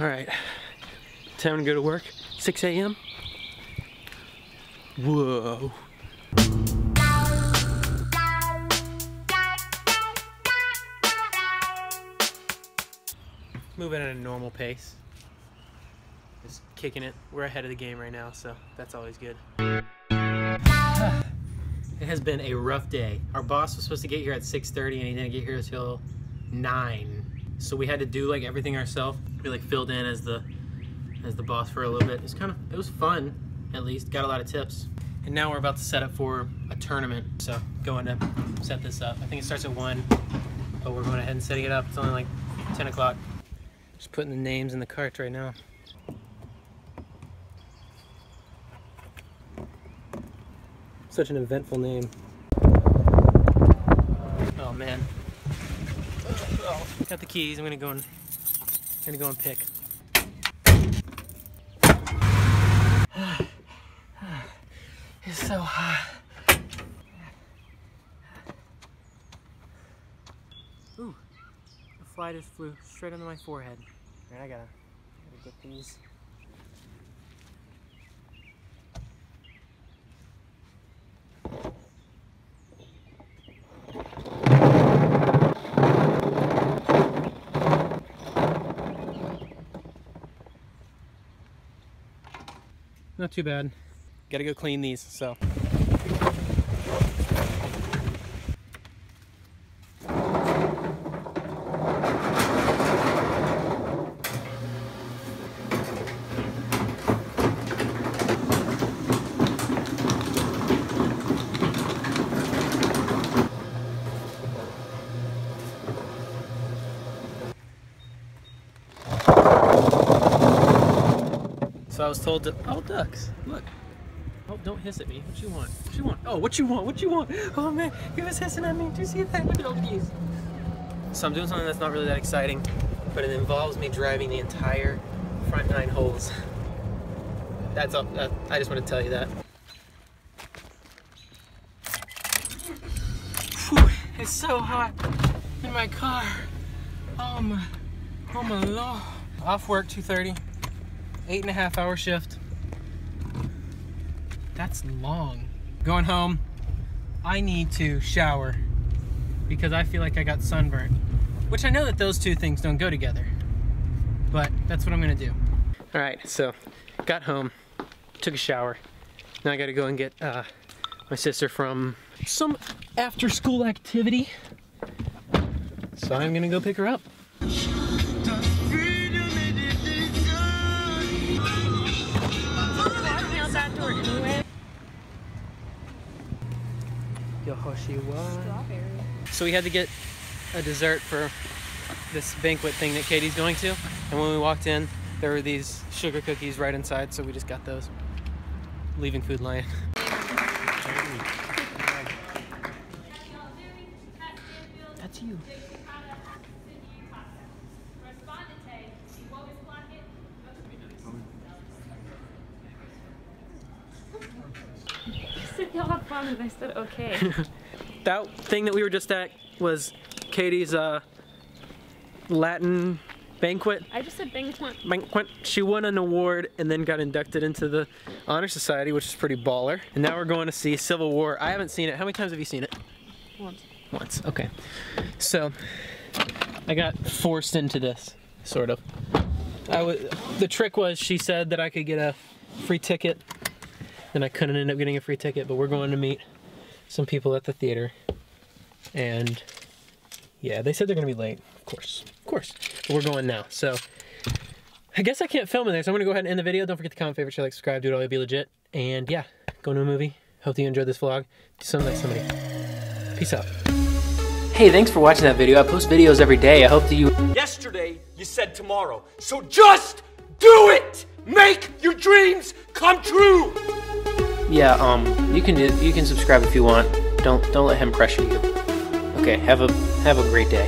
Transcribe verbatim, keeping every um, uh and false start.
All right, time to go to work, six A M Whoa. Moving at a normal pace. Just kicking it. We're ahead of the game right now, so that's always good. It has been a rough day. Our boss was supposed to get here at six thirty and he didn't get here until nine. So we had to do like everything ourselves. We like filled in as the as the boss for a little bit. It's kind of it was fun, at least. Got a lot of tips. And now we're about to set up for a tournament. So going to set this up. I think it starts at one, but we're going ahead and setting it up. It's only like ten o'clock. Just putting the names in the cart right now. Such an eventful name. Oh man. Got the keys. I'm gonna go and gonna go and pick. It's so hot. Ooh, the fly just flew straight under my forehead. All right, I gotta, I gotta get these. Not too bad. Gotta go clean these, so. So I was told to, oh ducks, look. Oh, don't hiss at me, what you want, what you want? Oh, what you want, what you want? Oh man, he was hissing at me, do you see that? Look at all these. So I'm doing something that's not really that exciting, but it involves me driving the entire front nine holes. That's all, that, I just want to tell you that. Whew, it's so hot in my car. Oh my, oh my lord. Off work, two thirty. Eight and a half hour shift. That's long. Going home, I need to shower because I feel like I got sunburned, which I know that those two things don't go together, but that's what I'm gonna do. All right, so got home, took a shower. Now I gotta go and get uh, my sister from some after school activity. So I'm gonna go pick her up. So we had to get a dessert for this banquet thing that Katie's going to, and when we walked in there were these sugar cookies right inside, so we just got those. Leaving Food Lion. That's you. Y'all have fun, and I said okay. That thing that we were just at was Katie's uh, Latin banquet. I just said banquet. Banquet. She won an award and then got inducted into the Honor Society, which is pretty baller. And now we're going to see Civil War. I haven't seen it. How many times have you seen it? Once. Once, okay. So, I got forced into this, sort of. I was, the trick was she said that I could get a free ticket. And I couldn't end up getting a free ticket, but we're going to meet some people at the theater. And yeah, they said they're gonna be late, of course, of course. But we're going now, so I guess I can't film in there, so I'm gonna go ahead and end the video. Don't forget to comment, favorite, share, like, subscribe, do it all, be legit. And yeah, going to a movie. Hope that you enjoyed this vlog. Do something like somebody. Peace out. Hey, thanks for watching that video. I post videos every day. I hope that you... Yesterday, you said tomorrow, so just do it! Make your dreams come true! Yeah, um, you can do, you can subscribe if you want. Don't don't let him pressure you. Okay, have a have a great day.